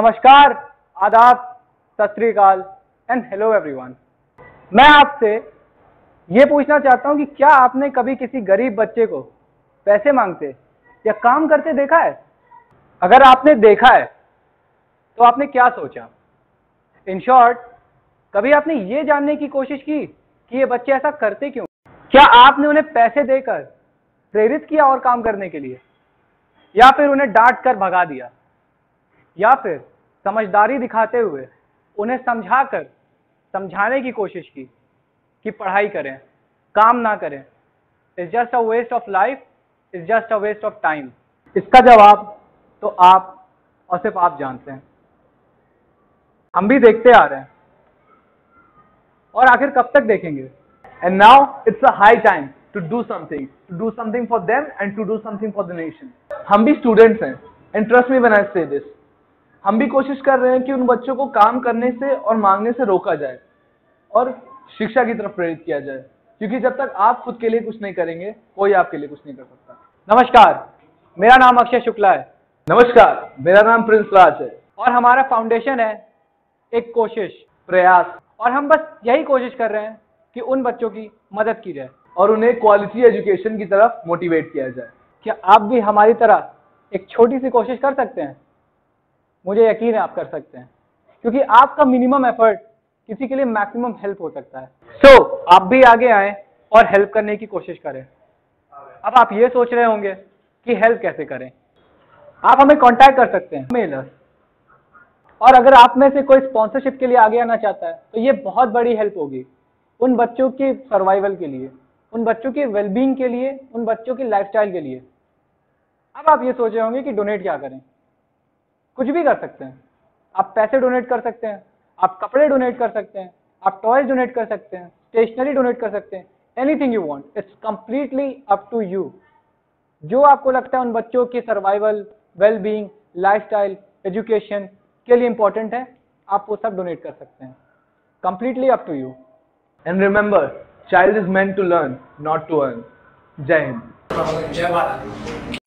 नमस्कार, आदाब, सत श्री अकाल एंड हेलो एवरीवन। मैं आपसे ये पूछना चाहता हूँ कि क्या आपने कभी किसी गरीब बच्चे को पैसे मांगते या काम करते देखा है? अगर आपने देखा है तो आपने क्या सोचा? इन शॉर्ट, कभी आपने ये जानने की कोशिश की कि ये बच्चे ऐसा करते क्यों? क्या आपने उन्हें पैसे देकर प्रेरित किया और काम करने के लिए, या फिर उन्हें डांट कर भगा दिया, या फिर समझदारी दिखाते हुए उन्हें समझाने की कोशिश की कि पढ़ाई करें, काम ना करें, it's just a waste of life, it's just a waste of time? इसका जवाब तो आप और सिर्फ आप जानते हैं। हम भी देखते आ रहे हैं और आखिर कब तक देखेंगे? And now it's a high time to do something for them and to do something for the nation. हम भी स्टूडेंट्स हैं and trust me when I say this, हम भी कोशिश कर रहे हैं कि उन बच्चों को काम करने से और मांगने से रोका जाए और शिक्षा की तरफ प्रेरित किया जाए, क्योंकि जब तक आप खुद के लिए कुछ नहीं करेंगे, कोई आपके लिए कुछ नहीं कर सकता। नमस्कार, मेरा नाम अक्षय शुक्ला है। नमस्कार, मेरा नाम प्रिंस राज है और हमारा फाउंडेशन है एक कोशिश प्रयास, और हम बस यही कोशिश कर रहे हैं कि उन बच्चों की मदद की जाए और उन्हें क्वालिटी एजुकेशन की तरफ मोटिवेट किया जाए। क्या आप भी हमारी तरह एक छोटी सी कोशिश कर सकते हैं? मुझे यकीन है आप कर सकते हैं, क्योंकि आपका मिनिमम एफर्ट किसी के लिए मैक्सिमम हेल्प हो सकता है। सो आप भी आगे आएं और हेल्प करने की कोशिश करें। अब आप ये सोच रहे होंगे कि हेल्प कैसे करें। आप हमें कांटेक्ट कर सकते हैं मेलर, और अगर आप में से कोई स्पॉन्सरशिप के लिए आगे आना चाहता है तो ये बहुत बड़ी हेल्प होगी उन बच्चों की सर्वाइवल के लिए, उन बच्चों की वेलबींग के लिए, उन बच्चों की लाइफस्टाइल के लिए। अब आप ये सोच रहे होंगे कि डोनेट क्या करें। कुछ भी कर सकते हैं। आप पैसे डोनेट कर सकते हैं, आप कपड़े डोनेट कर सकते हैं, आप टॉयज डोनेट कर सकते हैं, स्टेशनरी डोनेट कर सकते हैं, anything you want, it's completely up to you. जो आपको लगता है उन बच्चों की सर्वाइवल, वेलबींग, लाइफस्टाइल, एजुकेशन के लिए इंपॉर्टेंट है, आप वो सब डोनेट कर सकते हैं। Completely up to you. And remember, child is meant to learn, not to earn. जय हिंद, जय भारत।